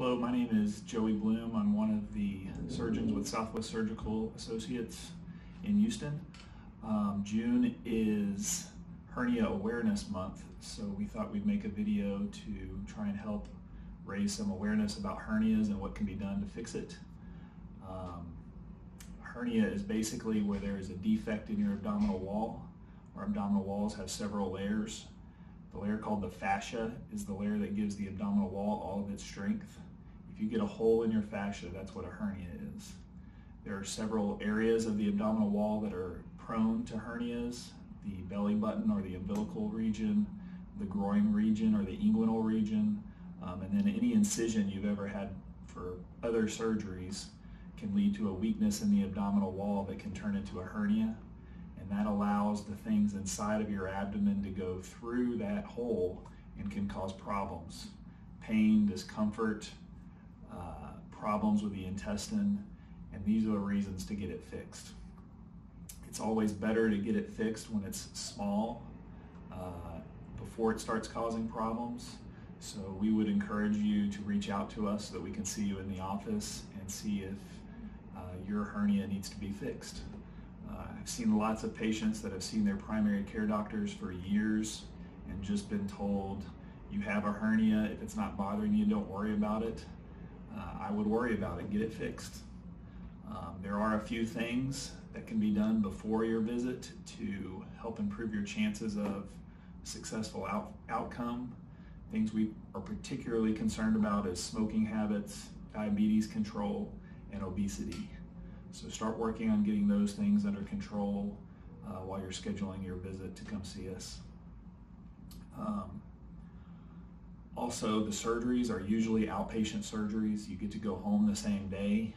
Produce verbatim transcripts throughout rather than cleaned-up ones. Hello, my name is Joey Bluhm. I'm one of the surgeons with Southwest Surgical Associates in Houston. Um, June is Hernia Awareness Month, so we thought we'd make a video to try and help raise some awareness about hernias and what can be done to fix it. Um, hernia is basically where there is a defect in your abdominal wall. Our abdominal walls have several layers. The layer called the fascia is the layer that gives the abdominal wall all of its strength. If you get a hole in your fascia, that's what a hernia is. There are several areas of the abdominal wall that are prone to hernias: the belly button or the umbilical region, the groin region or the inguinal region, um, and then any incision you've ever had for other surgeries can lead to a weakness in the abdominal wall that can turn into a hernia. And that allows the things inside of your abdomen to go through that hole and can cause problems, pain, discomfort, uh, problems with the intestine, and these are the reasons to get it fixed. It's always better to get it fixed when it's small, uh, before it starts causing problems. So we would encourage you to reach out to us so that we can see you in the office and see if uh, your hernia needs to be fixed. Uh, I've seen lots of patients that have seen their primary care doctors for years and just been told, you have a hernia, if it's not bothering you, don't worry about it. Uh, I would worry about it, get it fixed. Um, there are a few things that can be done before your visit to help improve your chances of successful out outcome. Things we are particularly concerned about is smoking habits, diabetes control, and obesity. So start working on getting those things under control uh, while you're scheduling your visit to come see us. Um, also, the surgeries are usually outpatient surgeries. You get to go home the same day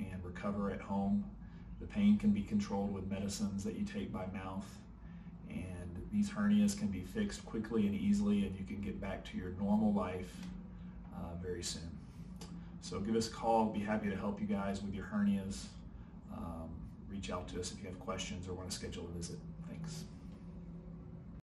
and recover at home. The pain can be controlled with medicines that you take by mouth, and these hernias can be fixed quickly and easily, and you can get back to your normal life uh, very soon. So give us a call. We'll be happy to help you guys with your hernias. Um, reach out to us if you have questions or want to schedule a visit. Thanks.